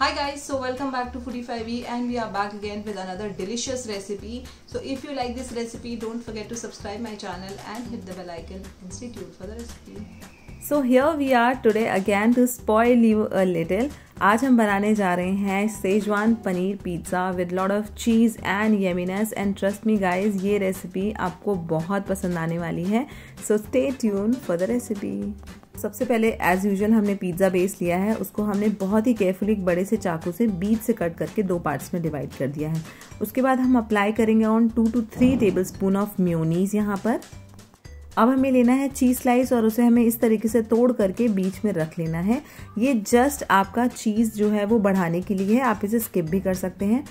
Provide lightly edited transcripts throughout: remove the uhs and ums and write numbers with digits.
Hi guys, so welcome back to Foodify and we are back again with another delicious recipe. So if you like this recipe, don't forget to subscribe my channel and hit the bell icon and stay tuned for the recipe. So here we are today again to spoil you a little. आज हम बनाने जा रहे हैं Schezwan paneer pizza with lot of cheese and yumminess and trust me guys, ये recipe आपको बहुत पसंद आने वाली है. So stay tune for the recipe. सबसे पहले एज यूजुअल हमने पिज़्ज़ा बेस लिया है, उसको हमने बहुत ही केयरफुली बड़े से चाकू से बीच से कट करके दो पार्ट्स में डिवाइड कर दिया है. उसके बाद हम अप्लाई करेंगे on 2 to 3 tablespoon of mayonnaise यहाँ पर. अब हमें लेना है चीज़ स्लाइस और उसे हमें इस तरीके से तोड़ करके बीच में रख लेना है. ये जस्ट आपका चीज़ जो है वो बढ़ाने के लिए है, आप इसे स्किप भी कर सकते हैं.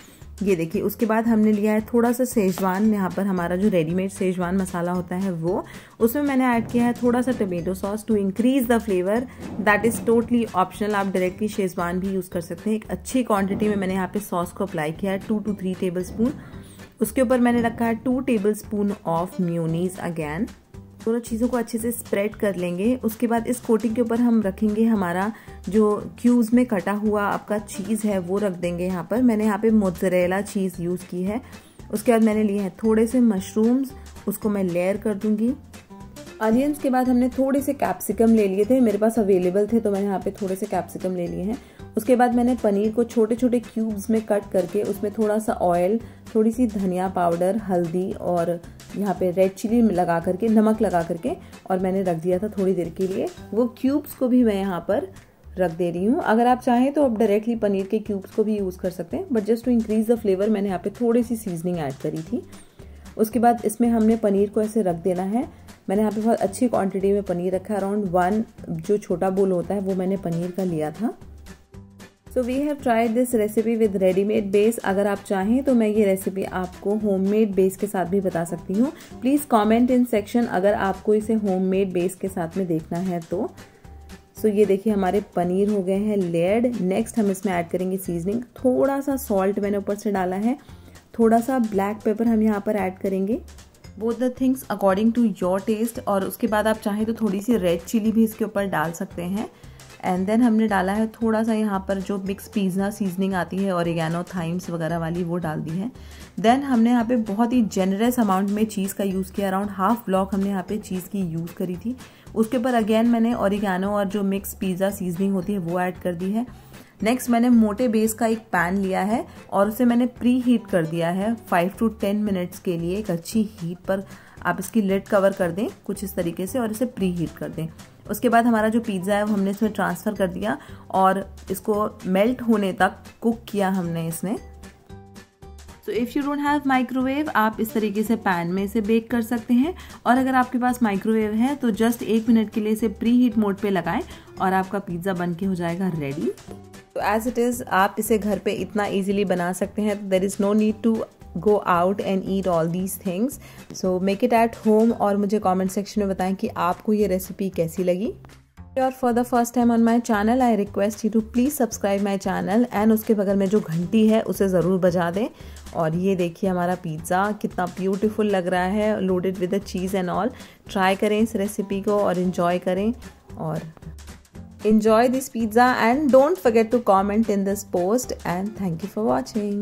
ये देखिए. उसके बाद हमने लिया है थोड़ा सा शेजवान, यहाँ पर हमारा जो रेडीमेड शेजवान मसाला होता है वो, उसमें मैंने ऐड किया है थोड़ा सा tomato sauce to increase the flavour. That is totally optional, आप डायरेक्टली शेजवान भी यूज़ कर सकते हैं. एक अच्छी क्वांटिटी में मैंने यहाँ पे सॉस को अप्लाई किया है 2 to 3 टेबल स्पून. उसके ऊपर मैंने रखा है 2 tablespoon of mayonnaise. Again दोनों चीज़ों को अच्छे से स्प्रेड कर लेंगे. उसके बाद इस कोटिंग के ऊपर हम रखेंगे हमारा जो क्यूब्स में कटा हुआ आपका चीज़ है वो रख देंगे यहाँ पर. मैंने यहाँ पे मोज़रेला चीज़ यूज़ की है. उसके बाद मैंने लिए हैं थोड़े से मशरूम्स, उसको मैं लेयर कर दूँगी. ऑनियंस के बाद हमने थोड़े से कैप्सिकम ले लिए थे, मेरे पास अवेलेबल थे तो मैंने यहाँ पर थोड़े से कैप्सिकम ले लिए हैं. उसके बाद मैंने पनीर को छोटे छोटे क्यूब्स में कट करके उसमें थोड़ा सा ऑयल, थोड़ी सी धनिया पाउडर, हल्दी और यहाँ पे रेड चिली लगा करके, नमक लगा करके, और मैंने रख दिया था थोड़ी देर के लिए. वो क्यूब्स को भी मैं यहाँ पर रख दे रही हूँ. अगर आप चाहें तो आप डायरेक्टली पनीर के क्यूब्स को भी यूज़ कर सकते हैं, but just to increase the flavour मैंने यहाँ पे थोड़ी सी सीजनिंग ऐड करी थी. उसके बाद इसमें हमने पनीर को ऐसे रख देना है. मैंने यहाँ पे बहुत अच्छी क्वान्टिटी में पनीर रखा है, अराउंड 1 जो छोटा बोल होता है वो मैंने पनीर का लिया था. तो we have tried this recipe with readymade base. अगर आप चाहें तो मैं ये रेसिपी आपको होममेड बेस के साथ भी बता सकती हूँ. प्लीज़ कमेंट इन सेक्शन अगर आपको इसे होममेड बेस के साथ में देखना है तो. सो ये देखिए हमारे पनीर हो गए हैं लेयर्ड. नेक्स्ट हम इसमें ऐड करेंगे सीजनिंग. थोड़ा सा सॉल्ट मैंने ऊपर से डाला है, थोड़ा सा ब्लैक पेपर हम यहाँ पर ऐड करेंगे. Both the things according to your taste. और उसके बाद आप चाहें तो थोड़ी सी रेड चिली भी इसके ऊपर डाल सकते हैं. एंड देन हमने डाला है थोड़ा सा यहाँ पर जो मिक्स पिज़्ज़ा सीजनिंग आती है, ऑरिगेनो, थाइम्स वगैरह वाली, वो डाल दी है. देन हमने यहाँ पे बहुत ही जेनरस अमाउंट में चीज़ का यूज़ किया, अराउंड हाफ ब्लॉक हमने यहाँ पे चीज़ की यूज़ करी थी. उसके ऊपर अगेन मैंने ऑरिगेनो और जो मिक्स पिज़्ज़ा सीजनिंग होती है वो ऐड कर दी है. नेक्स्ट मैंने मोटे बेस का एक पैन लिया है और उसे मैंने प्री हीट कर दिया है 5 to 10 मिनट्स के लिए. एक अच्छी हीट पर आप इसकी लिड कवर कर दें कुछ इस तरीके से और इसे प्री हीट कर दें. उसके बाद हमारा जो पिज़्ज़ा है वो हमने इसमें ट्रांसफ़र कर दिया और इसको मेल्ट होने तक कुक किया हमने इसमें. So if you don't have microwave, आप इस तरीके से पैन में इसे बेक कर सकते हैं. और अगर आपके पास माइक्रोवेव है तो जस्ट 1 मिनट के लिए इसे प्री हीट मोड पे लगाएं और आपका पिज़्ज़ा बन के हो जाएगा रेडी. तो एज इट इज़ आप इसे घर पे इतना ईजिली बना सकते हैं. There is no need to go out and eat all these things. So make it at home. और मुझे कमेंट सेक्शन में बताएं कि आपको ये रेसिपी कैसी लगी. और for the first time on my channel, I request you to please subscribe my channel and उसके बगल में जो घंटी है उसे ज़रूर बजा दें. और ये देखिए हमारा पिज़्ज़ा कितना ब्यूटीफुल लग रहा है, loaded with the cheese and all. Try करें इस रेसिपी को और इन्जॉय करें. और enjoy this pizza and don't forget to comment in this post and thank you for watching.